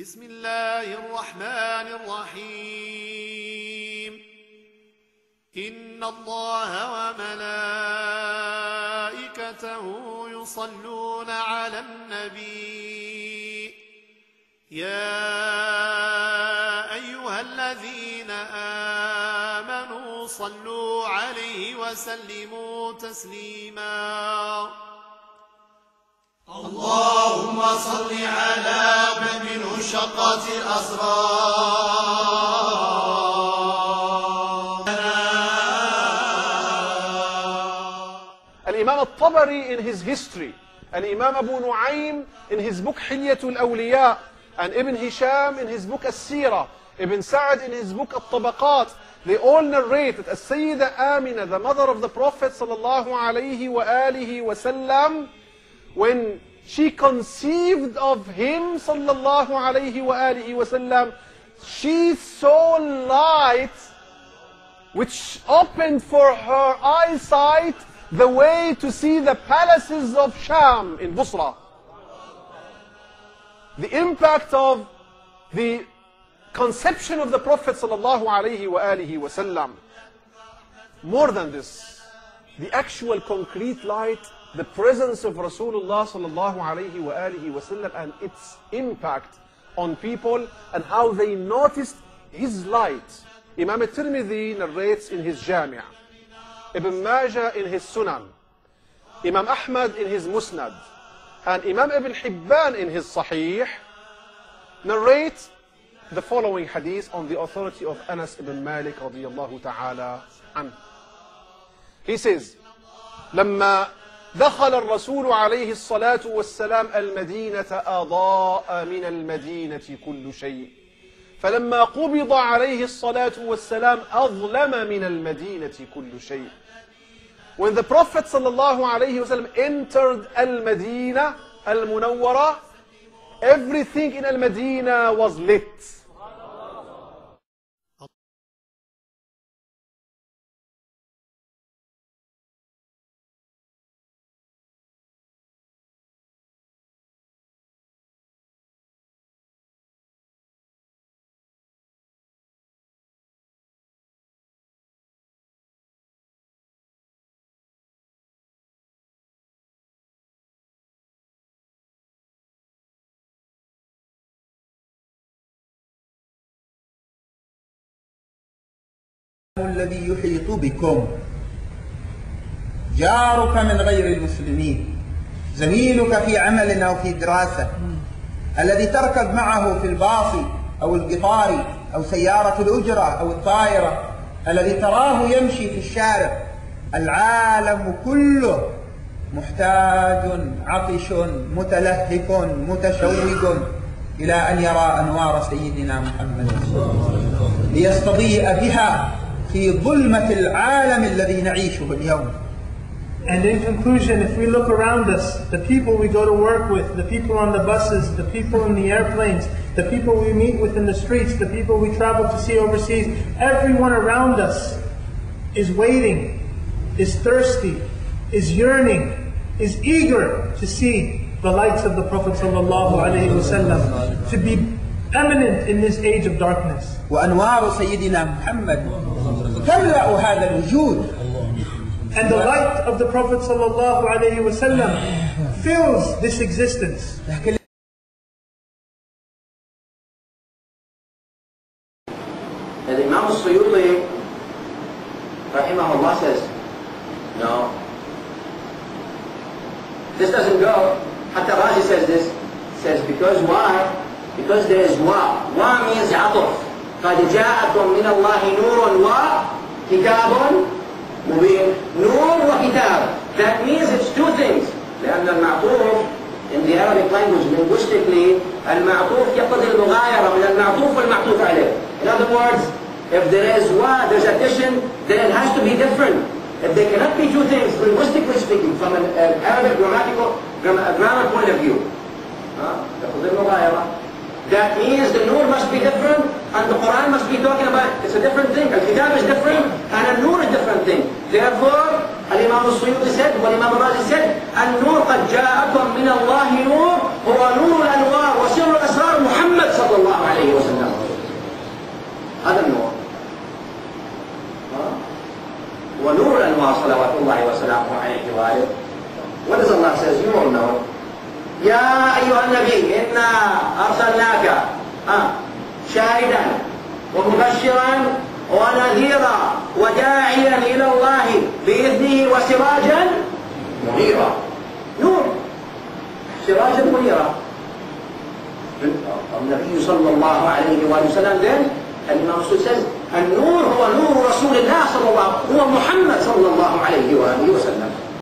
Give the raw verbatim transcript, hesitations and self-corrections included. بسم الله الرحمن الرحيم إن الله وملائكته يصلون على النبي يا أيها الذين آمنوا صلوا عليه وسلموا تسليما اللهم صل على من منه شقت الأسرار. Imam al-Tabari in his history, and Imam Abu Nu'aym in his book Hilyat al-Awliya, and Ibn Hisham in his book as sira, Ibn Sa'd in his book al tabakat, they all narrate that As-Sayyida Amina, the mother of the Prophet sallallahu alaihi wa alihi wasallam, when she conceived of him sallallahu alaihi wa alihi wasallam, she saw light which opened for her eyesight the way to see the palaces of Sham in Busra. The impact of the conception of the Prophet sallallahu alaihi wa alihi wasallam. More than this, the actual concrete light, the presence of Rasulullah sallallahu alaihi wa alihi wasallam and its impact on people and how they noticed his light. Imam Al Tirmidhi narrates in his Jamia, Ibn Majah in his Sunan, Imam Ahmad in his Musnad, and Imam Ibn Hibban in his Sahih narrate the following hadith on the authority of Anas Ibn Malik radiyallahu ta'ala anhu. He says, لما دخل الرسول عليه الصلاة والسلام المدينة أضاء من المدينة كل شيء فلما قبض عليه الصلاة والسلام أظلم من المدينة كل شيء. When the Prophet sallallahu alaihi wasallam entered Al-Madinah Al-Munawwara, everything in Al-Madinah was lit. الذي يحيط بكم جارك من غير المسلمين زميلك في عمل أو في دراسة الذي تركب معه في الباص أو القطار أو سيارة الأجرة أو الطائرة الذي تراه يمشي في الشارع. العالم كله محتاج عطش متلهف متشوق إلى أن يرى أنوار سيدنا محمد ليستضيء بها في ظلمة العالم الذي نعيشه اليوم. And in conclusion, if we look around us, the people we go to work with, the people on the buses, the people in the airplanes, the people we meet with in the streets, the people we travel to see overseas, everyone around us is waiting, is thirsty, is yearning, is eager to see the lights of the Prophet sallallahu alaihi wasallam, to be eminent in this age of darkness. وأنوار سيدنا محمد تملأ هذا الوجود. And the light of the Prophet sallallahu alaihi wasallam fills this existence. And Imam Al-Suyuti rahimahullah says, no, this doesn't go. Hatta Razi says this, says because why? Because there is wa. Wa means atuf. قَدْ جَاءَكُمْ مِنَ اللَّهِ نُورٌ وَكِتَابٌ مُبِينٌ. Nur wa kitab. That means it's two things. لأن المعطوف in the Arabic language, linguistically, المعطوف يقتضي المغايرة من المعطوف والمعطوف عليه. In other words, if there is wa, there's addition, then it has to be different. If there cannot be two things, linguistically speaking, from an Arabic grammatical grammar point of view, يقتضي المغايرة. That means the nur must be different, and the Quran must be talking about it's a different thing. Al-Kitab is different, and al-Nur is a different thing. Therefore, Al-Imam Al-Suyuti said, what Imam Al-Razi said, Al-Nur qad ja'akum min Allahi nur, huwa nur al-anwar, wa sirru al-asrar Muhammad sallallahu alaihi wasallam. أيها النبي إنا أرسلناك شاهدا ومبشرا ونذيرا وداعيا إلى الله بإذنه وسراجا منيرا. نور سراجا منيرا. النبي صلى الله عليه وسلم then and also says النور هو نور رسول الله صلى الله عليه وسلم, هو محمد صلى الله عليه وآله وسلم.